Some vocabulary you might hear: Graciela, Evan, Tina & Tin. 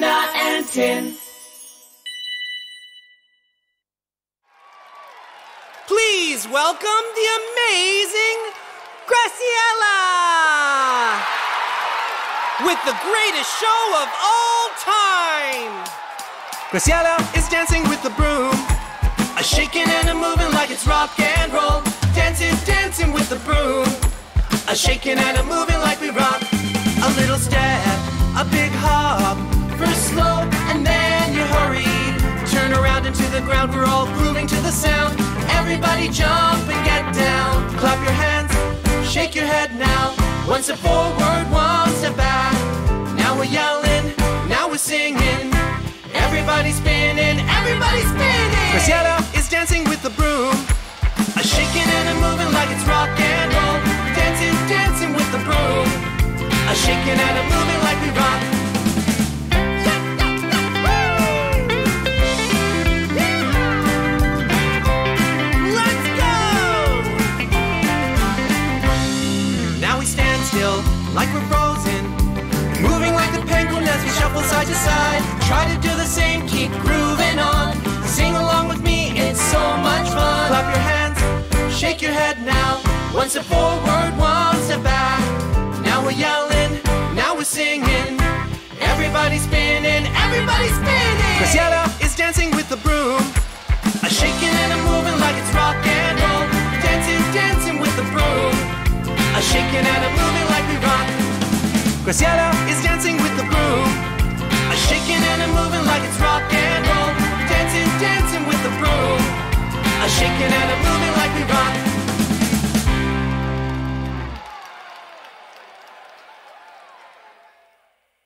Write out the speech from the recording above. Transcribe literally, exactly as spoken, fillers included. Tina and Tin. Please welcome the amazing Graciela with the greatest show of all time. Graciela is dancing with the broom, a shaking and a moving like it's rock and roll. Dancing, dancing with the broom, a shaking and a moving like we rock. A little step, a big hop, first slow and then you hurry. Turn around into the ground, we're all grooving to the sound. Everybody jump and get down. Clap your hands, shake your head now. One step forward, one step back. Now we're yelling, now we're singing. Everybody's spinning, everybody's spinning. Graciela is dancing with the broom, a shaking and a moving like it's rock and roll. Dancing, dancing with the broom, a shaking and a moving like we rock. Like we're frozen, moving like the penguin as we shuffle side to side. Try to do the same, keep grooving on. Sing along with me, it's so much fun. Clap your hands, shake your head now. One step forward, one step back. Now we're yelling, now we're singing. Everybody's spinning, everybody's spinning. Graciela is dancing with the broom, a shaking and a moving like it's rock and roll. Dancing, dancing with the broom, a shaking and a moving like we rock. Graciela is dancing with the broom, a shaking and a moving like it's rock and roll. Dancing, dancing with the broom, a shaking and a moving like we rock.